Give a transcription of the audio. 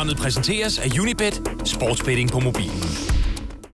Programmet præsenteres af Unibet, sportsbetting på mobilen.